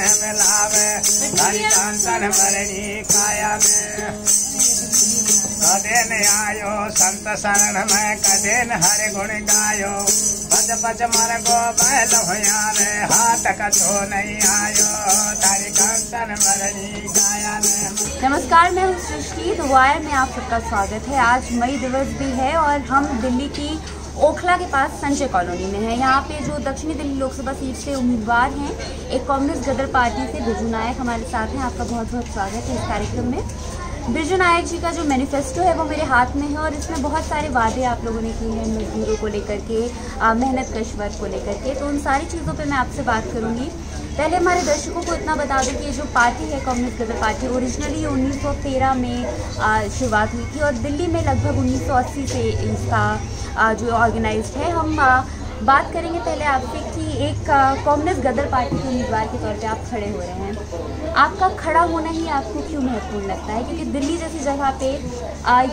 में मिलावे हरि कांचन भरणी काया में। कदे न आयो संत शरण में कदे न हरि गुण गायो, बच बच मर गो बैल भैया रे हाथ कछो नहीं आयो हरि कांचन भरणी काया में। नमस्कार, मैं सृष्टि दुआर में आप सबका स्वागत है। आज मई दिवस भी है और हम दिल्ली की ओखला के पास संजय कॉलोनी में है। यहाँ पे जो दक्षिणी दिल्ली लोकसभा सीट से उम्मीदवार हैं एक कांग्रेस गदर पार्टी से बिरजू नायक हमारे साथ हैं। आपका बहुत बहुत स्वागत है इस कार्यक्रम में। बिरजू नायक जी का जो मैनिफेस्टो है वो मेरे हाथ में है और इसमें बहुत सारे वादे आप लोगों ने किए हैं मजदूरों को लेकर के, मेहनत कश वर्ग को लेकर के, तो उन सारी चीज़ों पर मैं आपसे बात करूँगी। पहले हमारे दर्शकों को इतना बता दें कि जो पार्टी है कम्युनिस्ट गदर पार्टी ओरिजिनली 1913 में शुरुआत हुई थी और दिल्ली में लगभग 1980 से इसका जो ऑर्गेनाइज्ड है। हम बात करेंगे पहले आपसे कि एक कम्युनिस्ट गदर पार्टी के उम्मीदवार के तौर पे आप खड़े हो रहे हैं, आपका खड़ा होना ही आपको क्यों महत्वपूर्ण लगता है? क्योंकि दिल्ली जैसी जगह पे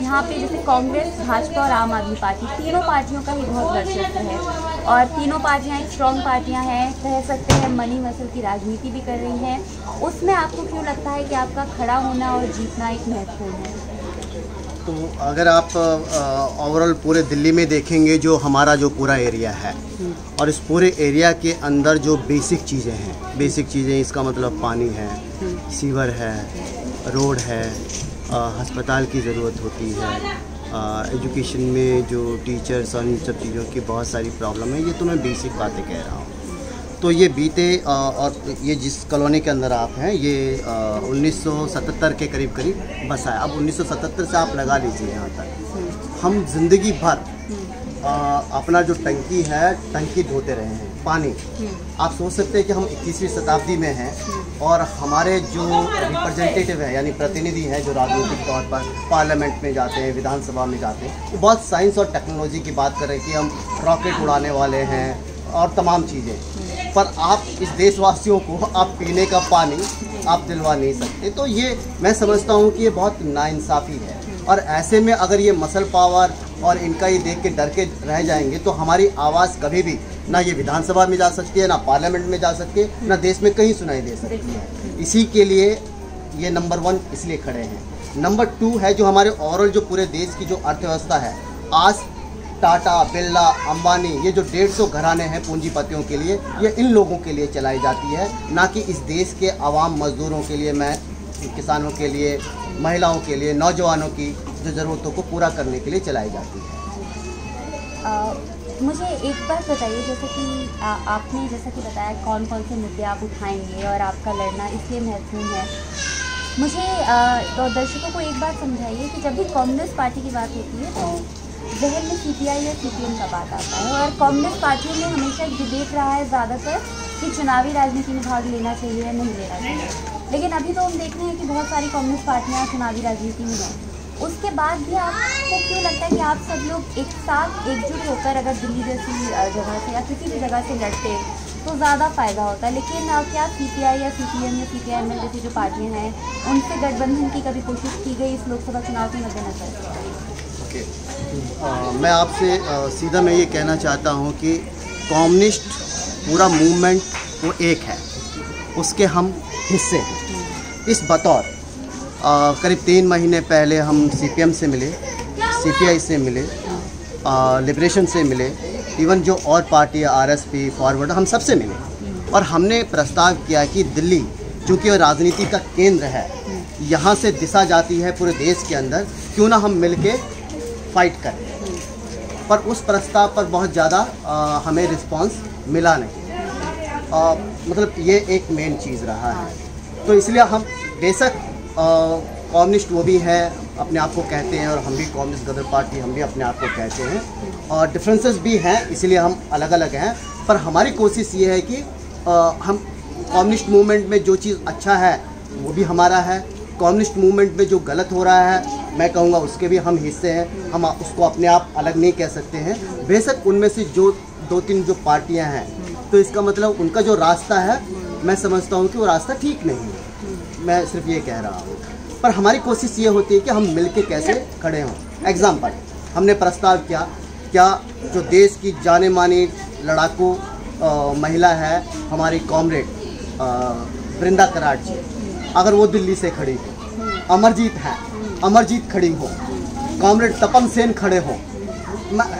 यहाँ पे जैसे कांग्रेस, भाजपा और आम आदमी पार्टी तीनों पार्टियों का ही बहुत वर्चस्व है और तीनों पार्टियाँ एक स्ट्रॉन्ग पार्टियाँ हैं, कह सकते हैं मनी मसल की राजनीति भी कर रही हैं। उसमें आपको क्यों लगता है कि आपका खड़ा होना और जीतना एक महत्वपूर्ण है? तो अगर आप ओवरऑल पूरे दिल्ली में देखेंगे जो हमारा जो पूरा एरिया है और इस पूरे एरिया के अंदर जो बेसिक चीज़ें हैं, बेसिक चीज़ें इसका मतलब पानी है, सीवर है, रोड है, हस्पताल की ज़रूरत होती है, एजुकेशन में जो टीचर्स और इन सब चीज़ों की बहुत सारी प्रॉब्लम है। ये तो मैं बेसिक बातें कह रहा हूँ। तो ये बीते और ये जिस कॉलोनी के अंदर आप हैं ये 1977 के करीब करीब बसा है। अब 1977 से आप लगा लीजिए यहाँ तक हम ज़िंदगी भर अपना जो टंकी है टंकी धोते रहे हैं पानी। आप सोच सकते हैं कि हम 21वीं शताब्दी में हैं और हमारे जो रिप्रेजेंटेटिव है यानी प्रतिनिधि हैं जो राजनीतिक तौर पर पार्लियामेंट में जाते हैं, विधानसभा में जाते हैं, वो बहुत साइंस और टेक्नोलॉजी की बात कर रहे हैं कि हम रॉकेट उड़ाने वाले हैं और तमाम चीज़ें, पर आप इस देशवासियों को आप पीने का पानी आप दिलवा नहीं सकते। तो ये मैं समझता हूँ कि ये बहुत नाइंसाफ़ी है और ऐसे में अगर ये मसल पावर और इनका ये देख के डर के रह जाएंगे तो हमारी आवाज़ कभी भी ना ये विधानसभा में जा सकती है, ना पार्लियामेंट में जा सकती है, ना देश में कहीं सुनाई दे सकती है। इसी के लिए ये नंबर 1 इसलिए खड़े हैं। नंबर 2 है जो हमारे ओवरऑल जो पूरे देश की जो अर्थव्यवस्था है, आज टाटा, बिरला, अंबानी, ये जो 150 घराने हैं पूंजीपतियों के लिए, ये इन लोगों के लिए चलाई जाती है, ना कि इस देश के आवाम मजदूरों के लिए, मैं किसानों के लिए, महिलाओं के लिए, नौजवानों की जो ज़रूरतों को पूरा करने के लिए चलाई जाती है। मुझे एक बात बताइए, जैसे कि आपने जैसा कि बताया कौन कौन से मुद्दे आप उठाएंगे और आपका लड़ना इसलिए महत्वपूर्ण है, मुझे दर्शकों को एक बात समझाइए कि जब भी कांग्रेस पार्टी की बात होती है तो जहन में सीपीआई या सीपीएम का बात आता है और कांग्रेस पार्टी में हमेशा एक डिबेट रहा है ज़्यादातर कि चुनावी राजनीति में भाग लेना चाहिए या नहीं लेना चाहिए, लेकिन अभी तो हम देख रहे हैं कि बहुत सारी कांग्रेस पार्टियां चुनावी राजनीति में हैं। उसके बाद भी आपको क्यों लगता है कि आप सब लोग एक साथ एकजुट होकर अगर दिल्ली जैसी जगह से या किसी भी जगह से लड़ते तो ज़्यादा फ़ायदा होता है, लेकिन क्या सीपीआई या सीपीएम या सीपीआईएम जैसी जो पार्टियाँ हैं उनसे गठबंधन की कभी कोशिश की गई इस लोकसभा चुनाव के मद्देनजर? मैं आपसे सीधा मैं ये कहना चाहता हूँ कि कम्युनिस्ट पूरा मूवमेंट वो एक है, उसके हम हिस्से हैं। इस बतौर करीब 3 महीने पहले हम सीपीएम से मिले, सीपीआई से मिले, लिबरेशन से मिले, इवन जो और पार्टियाँ आरएसपी, फॉरवर्ड, हम सबसे मिले और हमने प्रस्ताव किया कि दिल्ली चूँकि वह राजनीति का केंद्र है, यहाँ से दिशा जाती है पूरे देश के अंदर, क्यों ना हम मिल के फाइट करें। पर उस प्रस्ताव पर बहुत ज़्यादा हमें रिस्पांस मिला नहीं, मतलब ये एक मेन चीज़ रहा है। तो इसलिए हम बेशक कम्युनिस्ट वो भी है अपने आप को कहते हैं और हम भी कम्युनिस्ट गदर पार्टी हम भी अपने आप को कहते हैं और डिफरेंसेस भी हैं, इसलिए हम अलग अलग हैं। पर हमारी कोशिश ये है कि हम कम्युनिस्ट मूवमेंट में जो चीज़ अच्छा है वो भी हमारा है, कम्युनिस्ट मूवमेंट में जो गलत हो रहा है मैं कहूँगा उसके भी हम हिस्से हैं, हम उसको अपने आप अलग नहीं कह सकते हैं। बेशक उनमें से जो 2-3 जो पार्टियां हैं तो इसका मतलब उनका जो रास्ता है मैं समझता हूँ कि वो रास्ता ठीक नहीं है, मैं सिर्फ ये कह रहा हूँ। पर हमारी कोशिश ये होती है कि हम मिल के कैसे खड़े हों। एग्ज़ाम्पल हमने प्रस्ताव किया क्या जो देश की जाने माने लड़ाकू महिला है हमारी कॉमरेड वृंदा कराड़जी, अगर वो दिल्ली से खड़ी हो, अमरजीत है, अमरजीत खड़ी हो, कॉमरेड तपन सेन खड़े हो,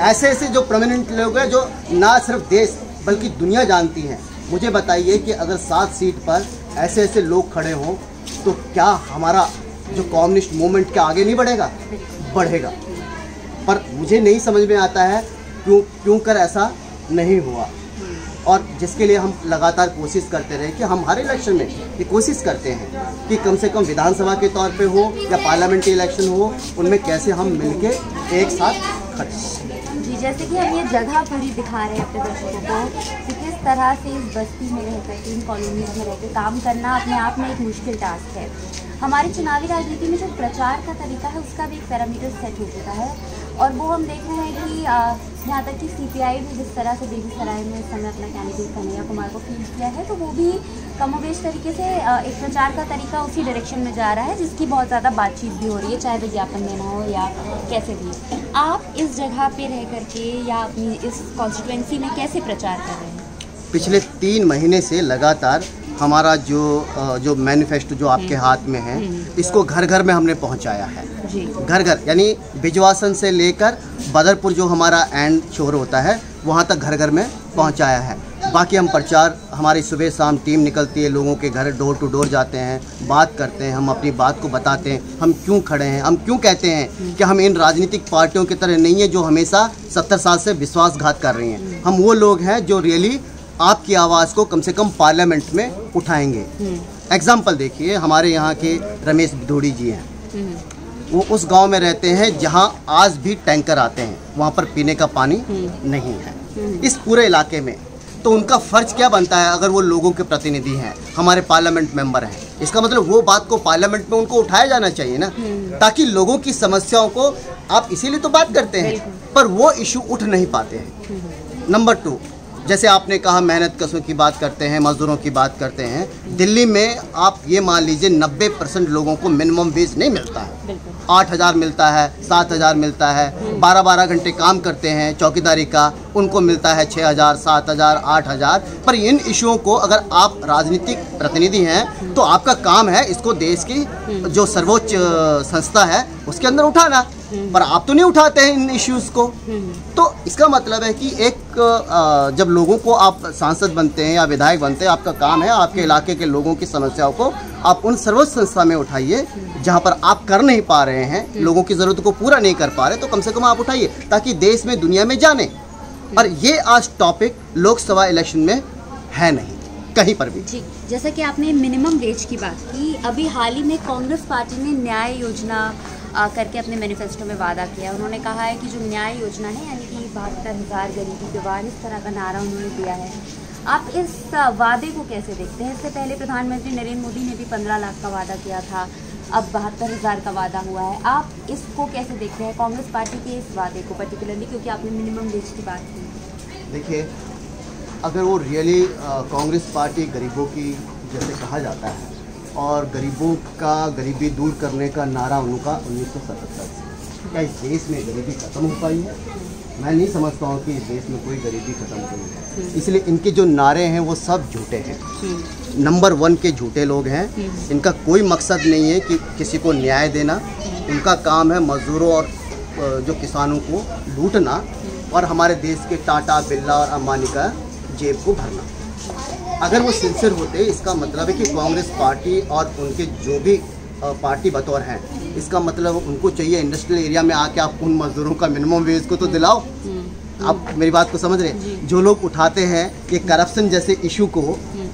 ऐसे ऐसे जो प्रोमिनेंट लोग हैं जो ना सिर्फ देश बल्कि दुनिया जानती है। मुझे बताइए कि अगर 7 सीट पर ऐसे ऐसे लोग खड़े हों तो क्या हमारा जो कम्युनिस्ट मूवमेंट क्या आगे नहीं बढ़ेगा? बढ़ेगा। पर मुझे नहीं समझ में आता है क्यों कर ऐसा नहीं हुआ, और जिसके लिए हम लगातार कोशिश करते रहे कि हम हर इलेक्शन में ये कोशिश करते हैं कि कम से कम विधानसभा के तौर पे हो या पार्लियामेंट्री इलेक्शन हो, उनमें कैसे हम मिलके एक साथ खड़े। जी, जैसे कि हम ये जगह पूरी दिखा रहे हैं अपने बच्चों को कि किस तरह से इस बस्ती में रहकर, इन कॉलोनीज में रहकर काम करना अपने आप में एक मुश्किल टास्क है। हमारी चुनावी राजनीति में जो प्रचार का तरीका है उसका भी एक पैरामीटर सेट हो चुका है, और वो हम देख रहे हैं कि यहाँ तक कि CPI भी जिस तरह से बेगूसराय में इस समय अपना कैंडिडेट कन्हैया कुमार को फील्ड किया है, तो वो भी कमोबेश तरीके से एक प्रचार का तरीका उसी डायरेक्शन में जा रहा है, जिसकी बहुत ज़्यादा बातचीत भी हो रही है, चाहे विज्ञापन देना हो या कैसे भी। आप इस जगह पे रह करके या अपनी इस कॉन्स्टिट्यूएंसी में कैसे प्रचार कर रहे हैं? पिछले 3 महीने से लगातार हमारा जो मैनिफेस्टो जो आपके हाथ में है, इसको घर घर में हमने पहुंचाया है। घर घर यानी बिजवासन से लेकर बदरपुर जो हमारा एंड शोर होता है वहां तक घर घर में पहुंचाया है। बाकी हम प्रचार, हमारी सुबह शाम टीम निकलती है, लोगों के घर डोर टू डोर जाते हैं, बात करते हैं, हम अपनी बात को बताते हैं, हम क्यों खड़े हैं, हम क्यों कहते हैं कि हम इन राजनीतिक पार्टियों की तरह नहीं है जो हमेशा 70 साल से विश्वासघात कर रही हैं। हम वो लोग हैं जो रियली आपकी आवाज़ को कम से कम पार्लियामेंट में उठाएंगे। एग्जाम्पल देखिए, हमारे यहाँ के रमेश बिधूरी जी हैं, वो उस गांव में रहते हैं जहां आज भी टैंकर आते हैं, वहां पर पीने का पानी नहीं है इस पूरे इलाके में। तो उनका फर्ज क्या बनता है? अगर वो लोगों के प्रतिनिधि हैं, हमारे पार्लियामेंट मेंबर हैं, इसका मतलब वो बात को पार्लियामेंट में उनको उठाया जाना चाहिए ना, ताकि लोगों की समस्याओं को आप इसीलिए तो बात करते हैं, पर वो इशू उठ नहीं पाते हैं। नंबर 2, जैसे आपने कहा मेहनत कसों की बात करते हैं, मजदूरों की बात करते हैं, दिल्ली में आप ये मान लीजिए 90% लोगों को मिनिमम वेज नहीं मिलता है। 8,000 मिलता है, 7,000 मिलता है, 12-12 घंटे काम करते हैं चौकीदारी का, उनको मिलता है 6,000, 7,000, 8,000। पर इन इशुओं को अगर आप राजनीतिक प्रतिनिधि हैं तो आपका काम है इसको देश की जो सर्वोच्च संस्था है उसके अंदर उठाना, पर आप तो नहीं उठाते हैं इन इश्यूज़ को। तो इसका मतलब है कि एक जब लोगों को आप सांसद बनते हैं या विधायक बनते हैं, आपका काम है आपके इलाके के लोगों की समस्याओं को आप उन सर्वोच्च संस्था में उठाइए, जहां पर आप कर नहीं पा रहे हैं, लोगों की ज़रूरत को पूरा नहीं कर पा रहे, तो कम से कम आप उठाइए ताकि देश में दुनिया में जाने। और ये आज टॉपिक लोकसभा इलेक्शन में है नहीं कहीं पर भी। जी, जैसा कि आपने मिनिमम वेज की बात की, अभी हाल ही में कांग्रेस पार्टी ने न्याय योजना करके अपने मैनिफेस्टो में वादा किया। उन्होंने कहा है कि जो न्याय योजना है, यानी कि 72,000 गरीबी विवाह, इस तरह का नारा उन्होंने दिया है। आप इस वादे को कैसे देखते हैं? इससे पहले प्रधानमंत्री नरेंद्र मोदी ने भी 15 लाख का वादा किया था, अब 72,000 का वादा हुआ है। आप इसको कैसे देखते हैं, कांग्रेस पार्टी के इस वादे को पर्टिकुलरली, क्योंकि आपने मिनिमम वेज की बात की? देखिए, अगर वो रियली कांग्रेस पार्टी गरीबों की जैसे कहा जाता है और गरीबों का गरीबी दूर करने का नारा उनका 1977 से, क्या इस देश में गरीबी ख़त्म हो पाई है? मैं नहीं समझता हूँ कि इस देश में कोई गरीबी ख़त्म हुई है। इसलिए इनके जो नारे हैं वो सब झूठे हैं। नंबर 1 के झूठे लोग हैं। इनका कोई मकसद नहीं है कि किसी को न्याय देना। उनका काम है मजदूरों और जो किसानों को लूटना और हमारे देश के टाटा, बिरला और अंबानी का जेब को भरना। अगर वो सिंसियर होते, इसका मतलब है कि कांग्रेस पार्टी और उनके जो भी पार्टी बतौर हैं, इसका मतलब उनको चाहिए इंडस्ट्रियल एरिया में आके आप उन मजदूरों का मिनिमम वेज को तो दिलाओ। आप मेरी बात को समझ रहे हैं? जो लोग उठाते हैं कि करप्शन जैसे इशू को,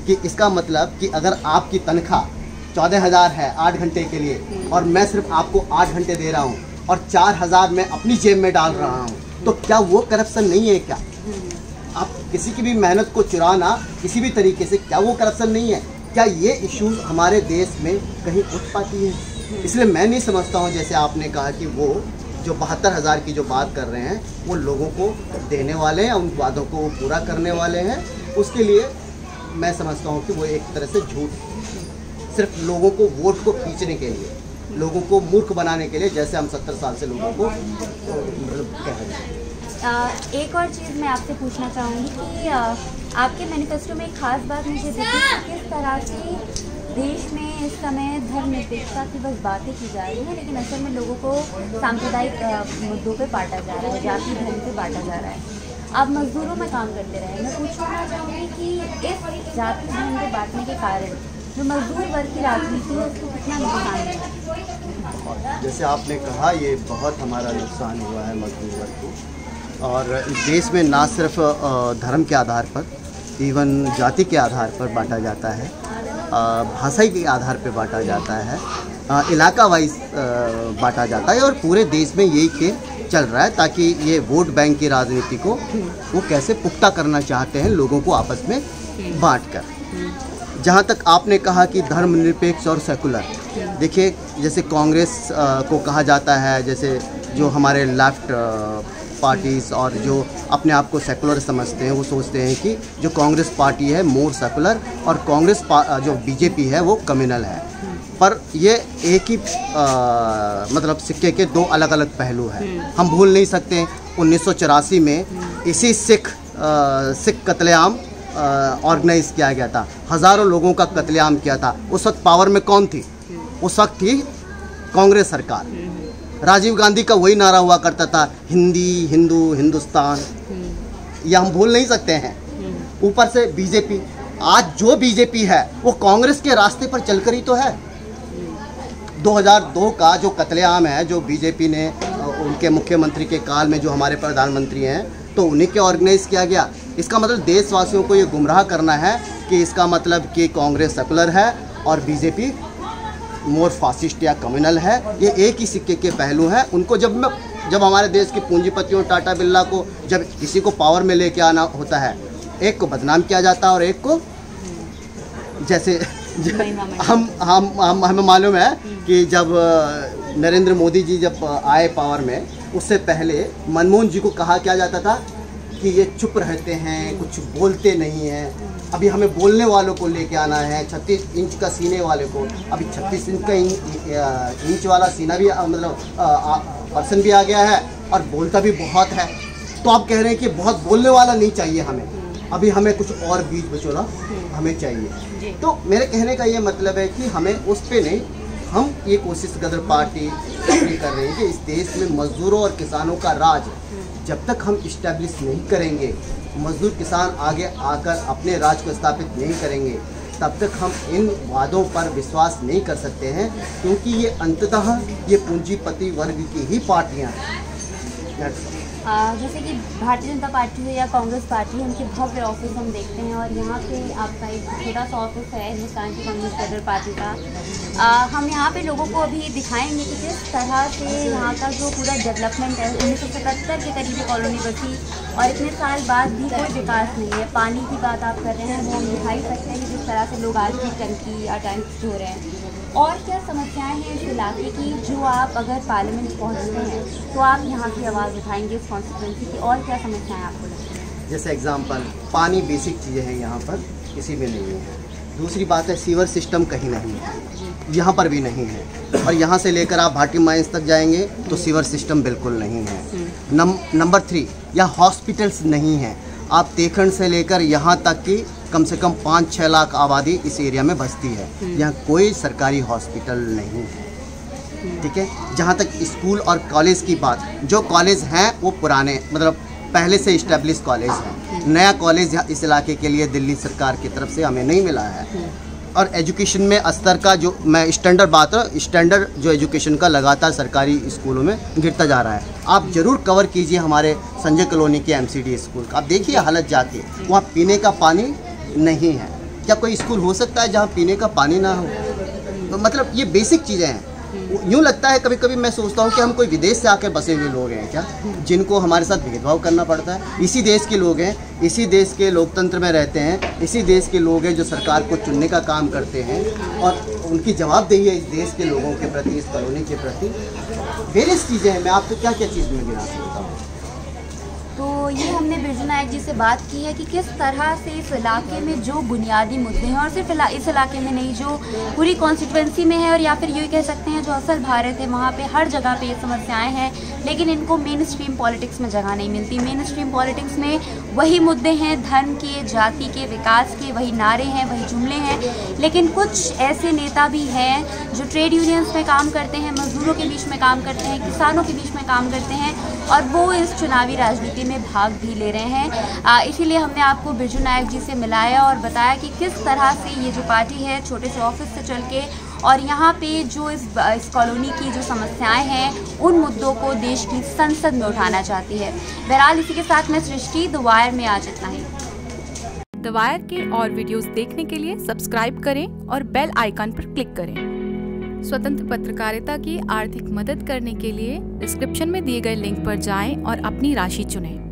कि इसका मतलब कि अगर आपकी तनख्वाह 14,000 है 8 घंटे के लिए और मैं सिर्फ आपको 8 घंटे दे रहा हूँ और 4,000 मैं अपनी जेब में डाल रहा हूँ, तो क्या वो करप्शन नहीं है? क्या आप किसी की भी मेहनत को चुराना किसी भी तरीके से, क्या वो करप्शन नहीं है? क्या ये इश्यूज हमारे देश में कहीं उठ पाती है? इसलिए मैं नहीं समझता हूँ, जैसे आपने कहा कि वो जो 72,000 की जो बात कर रहे हैं वो लोगों को देने वाले हैं, उन वादों को पूरा करने वाले हैं। उसके लिए मैं समझता हूँ कि वो एक तरह से झूठ, सिर्फ लोगों को वोट को खींचने के लिए, लोगों को मूर्ख बनाने के लिए, जैसे हम 70 साल से लोगों को कह रहे हैं। एक और चीज़ मैं आपसे पूछना चाहूँगी कि आपके मैनिफेस्टो में एक खास बात मुझे देखी, किस तरह से देश में इस समय धर्मनिरपेक्षता की बस बातें की जा रही है, लेकिन असल में लोगों को सांप्रदायिक मुद्दों पे बांटा जा रहा है, जाति धर्म पे बांटा जा रहा है। आप मजदूरों में काम करते रहे, मैं पूछना चाहूँगी कि इस जाति धर्म पे बांटने के कारण जो मजदूर वर्ग की राजनीति है उसको कितना नुकसान है? जैसे आपने कहा, ये बहुत हमारा नुकसान हुआ है मजदूर वर्ग को, और इस देश में ना सिर्फ धर्म के आधार पर, इवन जाति के आधार पर बांटा जाता है, भाषाई के आधार पर बांटा जाता है, इलाका वाइज बांटा जाता है, और पूरे देश में यही खेल चल रहा है, ताकि ये वोट बैंक की राजनीति को वो कैसे पुख्ता करना चाहते हैं लोगों को आपस में बांट कर। जहाँ तक आपने कहा कि धर्मनिरपेक्ष और सेकुलर, देखिए जैसे कांग्रेस को कहा जाता है, जैसे जो हमारे लेफ्ट पार्टीज़ और जो अपने आप को सेकुलर समझते हैं वो सोचते हैं कि जो कांग्रेस पार्टी है मोर सेकुलर और कांग्रेस जो बीजेपी है वो कम्युनल है, पर ये एक ही मतलब सिक्के के दो अलग अलग पहलू हैं। हम भूल नहीं सकते 1984 में इसी सिख कत्लेआम ऑर्गेनाइज किया गया था, हज़ारों लोगों का कत्लेआम किया था। उस वक्त पावर में कौन थी? उस वक्त थी कांग्रेस सरकार। राजीव गांधी का वही नारा हुआ करता था, हिंदी, हिंदू, हिंदुस्तान, यह हम भूल नहीं सकते हैं। ऊपर से बीजेपी, आज जो बीजेपी है वो कांग्रेस के रास्ते पर चलकर ही तो है। 2002 का जो कत्लेआम है, जो बीजेपी ने उनके मुख्यमंत्री के काल में जो हमारे प्रधानमंत्री हैं तो उन्हीं के ऑर्गेनाइज किया गया। इसका मतलब देशवासियों को ये गुमराह करना है कि इसका मतलब कि कांग्रेस सेकुलर है और बीजेपी मोर फासिस्ट या कम्युनल है। ये एक ही सिक्के के पहलू हैं। उनको जब हमारे देश के पूंजीपतियों टाटा बिरला को जब किसी को पावर में लेके आना होता है, एक को बदनाम किया जाता है और एक को जैसे हमें मालूम है कि जब नरेंद्र मोदी जी जब आए पावर में, उससे पहले मनमोहन जी को कहा क्या जाता था कि ये चुप रहते हैं, कुछ बोलते नहीं हैं, अभी हमें बोलने वालों को लेके आना है। 36 इंच का सीने वाले को, अभी 36 इंच का इंच वाला सीना भी मतलब पर्सन भी आ गया है और बोलता भी बहुत है। तो आप कह रहे हैं कि बहुत बोलने वाला नहीं चाहिए हमें, अभी हमें कुछ और बीज बचोला हमें चाहिए। तो मेरे कहने का ये मतलब है कि हमें उस पर नहीं, हम ये कोशिश गदर पार्टी कर रहे हैं कि इस देश में मजदूरों और किसानों का राज जब तक हम इस्टेब्लिश नहीं करेंगे, मजदूर किसान आगे आकर अपने राज को स्थापित नहीं करेंगे, तब तक हम इन वादों पर विश्वास नहीं कर सकते हैं, क्योंकि ये अंततः ये पूंजीपति वर्ग की ही पार्टियां हैं। जैसे कि भारतीय जनता पार्टी है या कांग्रेस पार्टी है, उनके भव्य ऑफिस हम देखते हैं, और यहाँ पे आपका एक छोटा सा ऑफिस है हिंदुस्तान की कम्युनिस्ट गदर पार्टी का। हम यहाँ पे लोगों को अभी दिखाएंगे कि किस तरह से यहाँ का जो पूरा डेवलपमेंट है, 1977 के करीब कॉलोनी बसी और इतने साल बाद भी कोई विकास नहीं है। पानी की बात आप कर रहे हैं, वो हम दिखा ही सकते हैं कि जिस तरह से लोग आज भी टंकी या टैंक्स हो रहे हैं। और क्या समस्याएं हैं इस इलाके की जो आप अगर पार्लियामेंट पहुँचते हैं तो आप यहाँ की आवाज़ उठाएंगे इस कॉन्स्टिट्यूंसी की, और क्या समस्याएं आपको लगती हैं? जैसे एग्जांपल, पानी बेसिक चीज़ें हैं यहाँ पर, किसी में नहीं है। दूसरी बात है, सीवर सिस्टम कहीं नहीं है, यहाँ पर भी नहीं है, और यहाँ से लेकर आप भाटी माइंस तक जाएंगे तो सीवर सिस्टम बिल्कुल नहीं है। नंबर 3, यहाँ हॉस्पिटल्स नहीं हैं। आप तेखंड से लेकर यहाँ तक की कम से कम 5-6 लाख आबादी इस एरिया में बसती है, यहाँ कोई सरकारी हॉस्पिटल नहीं है। ठीक है, जहाँ तक स्कूल और कॉलेज की बात, जो कॉलेज हैं वो पुराने मतलब पहले से इस्टेब्लिश कॉलेज हैं, नया कॉलेज इस इलाके के लिए दिल्ली सरकार की तरफ से हमें नहीं मिला है। और एजुकेशन में स्तर का जो मैं स्टैंडर्ड बात रहा, स्टैंडर्ड जो एजुकेशन का लगातार सरकारी स्कूलों में गिरता जा रहा है। आप ज़रूर कवर कीजिए हमारे संजय कॉलोनी के MCD स्कूल का, आप देखिए हालत जाके, वहाँ पीने का पानी नहीं है। क्या कोई स्कूल हो सकता है जहाँ पीने का पानी ना हो? तो मतलब ये बेसिक चीज़ें हैं। यूँ लगता है कभी कभी, मैं सोचता हूँ कि हम कोई विदेश से आकर बसे हुए लोग हैं क्या, जिनको हमारे साथ भेदभाव करना पड़ता है? इसी देश के लोग हैं, इसी देश के लोकतंत्र में रहते हैं, इसी देश के लोग हैं जो सरकार को चुनने का काम करते हैं, और उनकी जवाबदेही है इस देश के लोगों के प्रति, इस कॉलोनी के प्रति। वेरियस चीज़ें हैं, मैं आपको क्या क्या चीज़ में गिना सकता हूँ। तो ये हमने बिरज नायक जी से बात की है कि किस तरह से इस इलाके में जो बुनियादी मुद्दे हैं और सिर्फ इस इलाके में नहीं, जो पूरी कॉन्स्टिट्यूएंसी में है और या फिर यूँ कह सकते हैं जो असल भारत है वहाँ पे हर जगह पे ये समस्याएं हैं, लेकिन इनको मेन स्ट्रीम पॉलिटिक्स में जगह नहीं मिलती। मेन स्ट्रीम पॉलिटिक्स में वही मुद्दे हैं धर्म के, जाति के, विकास के, वही नारे हैं, वही जुमले हैं। लेकिन कुछ ऐसे नेता भी हैं जो ट्रेड यूनियंस में काम करते हैं, मजदूरों के बीच में काम करते हैं, किसानों के बीच में काम करते हैं और वो इस चुनावी राजनीति में भाग भी ले रहे हैं। इसीलिए हमने आपको बिरजू नायक जी से मिलाया और बताया कि किस तरह से ये जो पार्टी है छोटे से ऑफिस से चल के और यहाँ पे जो इस कॉलोनी की जो समस्याएं हैं उन मुद्दों को देश की संसद में उठाना चाहती है। बहरहाल इसी के साथ मैं सृष्टि, द वायर में आज इतना ही। द वायर के और वीडियोस देखने के लिए सब्सक्राइब करें और बेल आइकन पर क्लिक करें। स्वतंत्र पत्रकारिता की आर्थिक मदद करने के लिए डिस्क्रिप्शन में दिए गए लिंक पर जाएं और अपनी राशि चुनें।